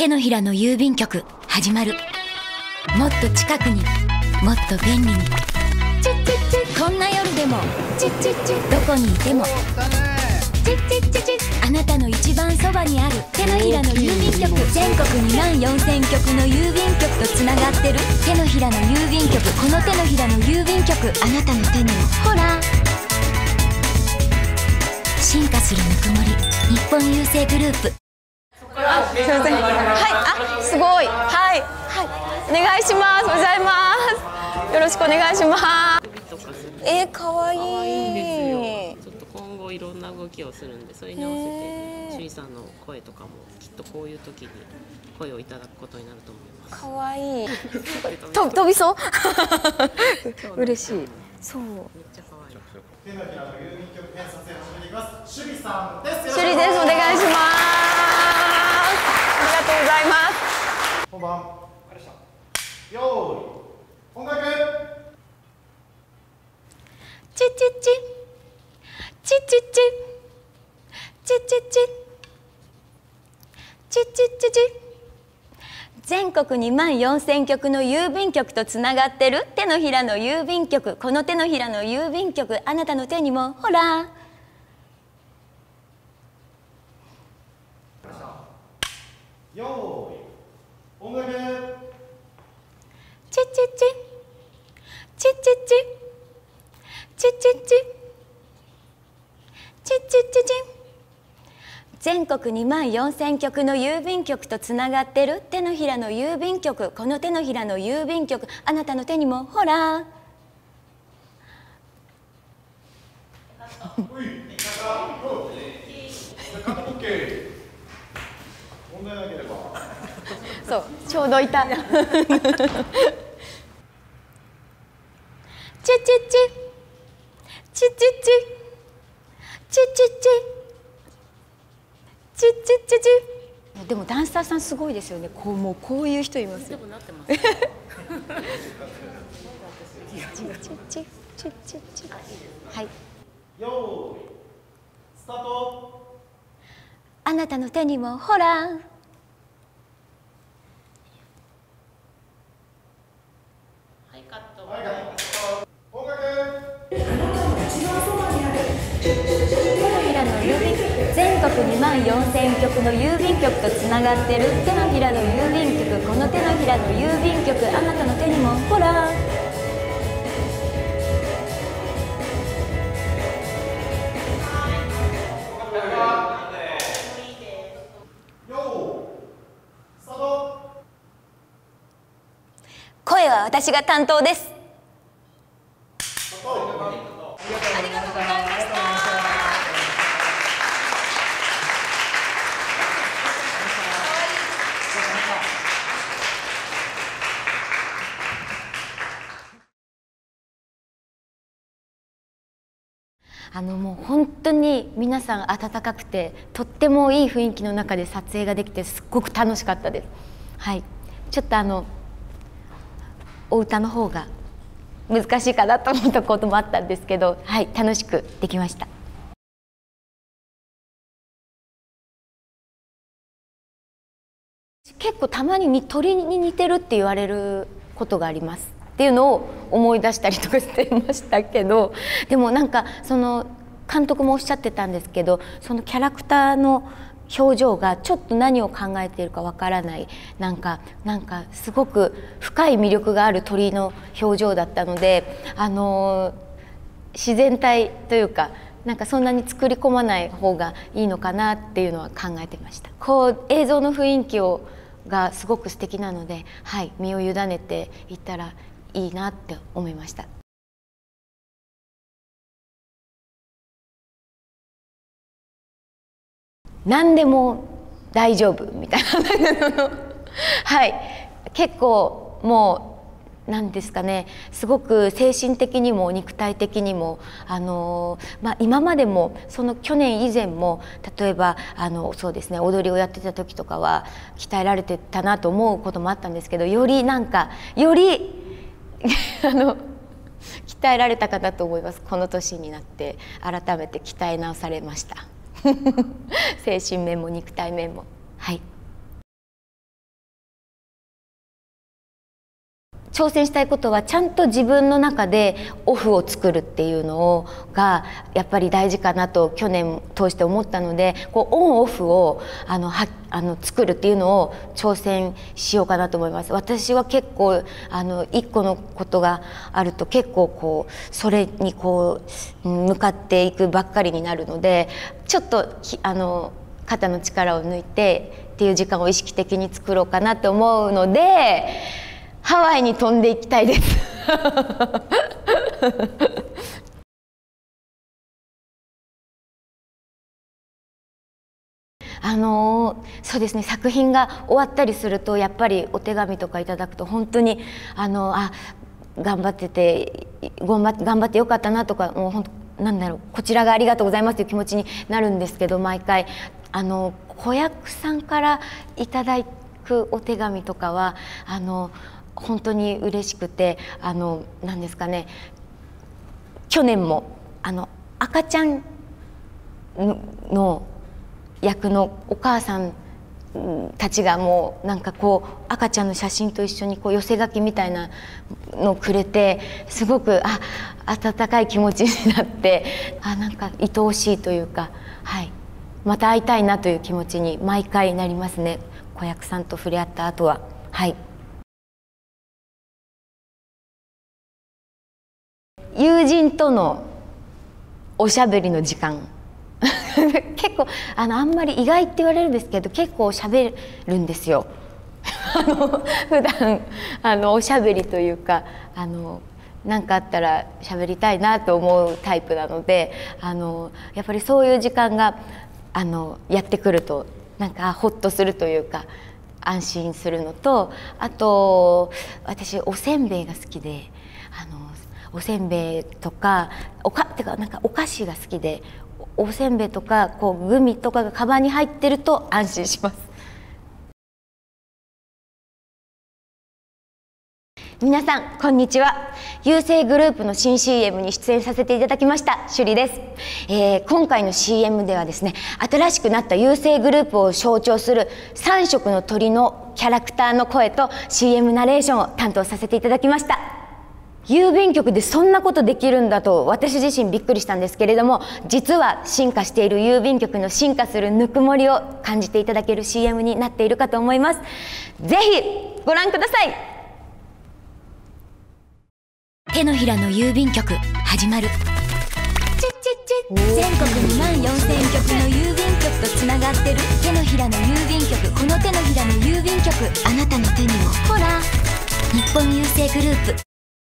手のひらの郵便局始まる。もっと近くにもっと便利にこんな夜でもどこにいてもあなたの一番そばにある手のひらの郵便局。全国24000局の郵便局とつながってる手のひらの郵便局。この手のひらの郵便局あなたの手にもほら進化するぬくもり日本郵政グループ。すいません、はい、あ、すごい、はい、はい、お願いします、おざいます。よろしくお願いします。可愛い。可愛いんですよ。ちょっと今後いろんな動きをするんで、それに合わせて、趣里さんの声とかも、きっとこういう時に声をいただくことになると思います。可愛い。飛びそう。嬉しい。そう。めっちゃ可愛い。手のひらの郵便局編撮影始めていきます。趣里さんです。趣里です、お願いします。ありがとうございます。本番。よーい。音楽。チチチ。チチチ。チチチ。チチチチ。全国24000局の郵便局とつながってる手のひらの郵便局。この手のひらの郵便局、あなたの手にもほら。よーい、音楽。チッチッチチッチッチチッチッチチッチッチチ。全国24000局の郵便局とつながってる手のひらの郵便局。この手のひらの郵便局、あなたの手にもほら。そう、ちょうどいた。チチチ。チチチ。チチチ。チチチチ。でもダンサーさんすごいですよね。こうもうこういう人いますよ。でもなってます。チチチ。チチチ。はい。よーい。スタート。あなたの手にもほら。全国24000局の郵便局とつながってる手のひらの郵便局。この手のひらの郵便局、あなたの手にもほら。声は私が担当です。もう本当に皆さん温かくてとってもいい雰囲気の中で撮影ができてすっごく楽しかったです。はい、ちょっとお歌の方が難しいかなと思ったこともあったんですけど、はい、楽しくできました。結構たまに鳥に似てるって言われることがあります。っていうのを思い出したりとかしてましたけど、でもなんかその監督もおっしゃってたんですけど、そのキャラクターの表情がちょっと何を考えているかわからない、なんかすごく深い魅力がある鳥の表情だったので、自然体というか、なんかそんなに作り込まない方がいいのかなっていうのは考えてました。こう映像の雰囲気がすごく素敵なので、はい、身を委ねていったらいいなって思いました。何でも大丈夫みたいなはい、結構もうなんですかね、すごく精神的にも肉体的にも今までもその去年以前も例えばそうですね、踊りをやってた時とかは鍛えられてたなと思うこともあったんですけど、より鍛えられたかなと思います。この年になって改めて鍛え直されました精神面も肉体面も、はい。挑戦したいことはちゃんと自分の中でオフを作るっていうのがやっぱり大事かなと去年通して思ったので、こうオンオフを作るっていうのを挑戦しようかなと思います。私は結構一個のことがあると結構こうそれにこう向かっていくばっかりになるので、ちょっと肩の力を抜いてっていう時間を意識的に作ろうかなと思うので、ハワイに飛んでいきたいですそうですね、作品が終わったりするとやっぱりお手紙とかいただくと本当に頑張ってよかったなとか、もう本当なんだろう、こちらがありがとうございますという気持ちになるんですけど、毎回子役さんからいただくお手紙とかは本当に嬉しくて、なんですかね、去年も赤ちゃんの役のお母さんたちがもうなんかこう赤ちゃんの写真と一緒にこう寄せ書きみたいなのをくれて、すごく温かい気持ちになって、なんか愛おしいというか、はい、また会いたいなという気持ちに毎回なりますね、子役さんと触れ合った後は。はい、友人とのおしゃべりの時間結構あんまり意外って言われるんですけど、結構喋るんですよ普段おしゃべりというか、何かあったら喋りたいなと思うタイプなので、やっぱりそういう時間がやってくるとなんかホッとするというか、安心するのと、あと私おせんべいが好きで、おせんべいとかなんかお菓子が好きで。おせんべいとかこうグミとかがカバンに入ってると安心します。皆さんこんにちは。郵政グループの新 CM に出演させていただきました朱里です、今回の CM ではですね、新しくなった郵政グループを象徴する3色の鳥のキャラクターの声と CM ナレーションを担当させていただきました。郵便局でそんなことできるんだと私自身びっくりしたんですけれども、実は進化している郵便局の進化するぬくもりを感じていただける CM になっているかと思います。ぜひご覧ください。手のひらの郵便局始まる。全国24000局の郵便局とつながってる手のひらの郵便局、この手のひらの郵便局、あなたの手にもほら日本郵政グループ。